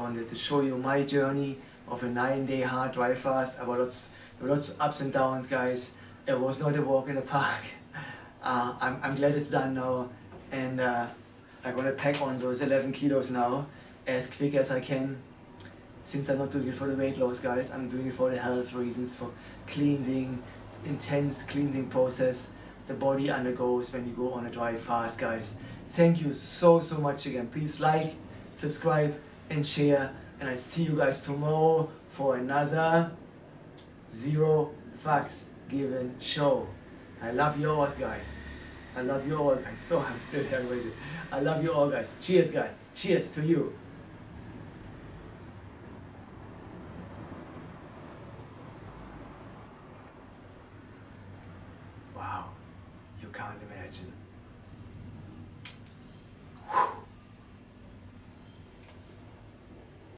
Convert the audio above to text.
wanted to show you my journey of a 9-day hard dry fast. There were lots of ups and downs, guys. It was not a walk in the park. I'm glad it's done now, and I'm gonna pack on those 11 kilos now as quick as I can. Since I'm not doing it for the weight loss, guys, I'm doing it for the health reasons, for cleansing, intense cleansing process the body undergoes when you go on a dry fast, guys. Thank you so much again. Please like, subscribe and share, and I see you guys tomorrow for another Zero Fucks Given show. I love you all, guys. I love you all, guys. So I'm still here waiting. I love you all, guys. Cheers, guys. Cheers to you. Wow. You can't imagine.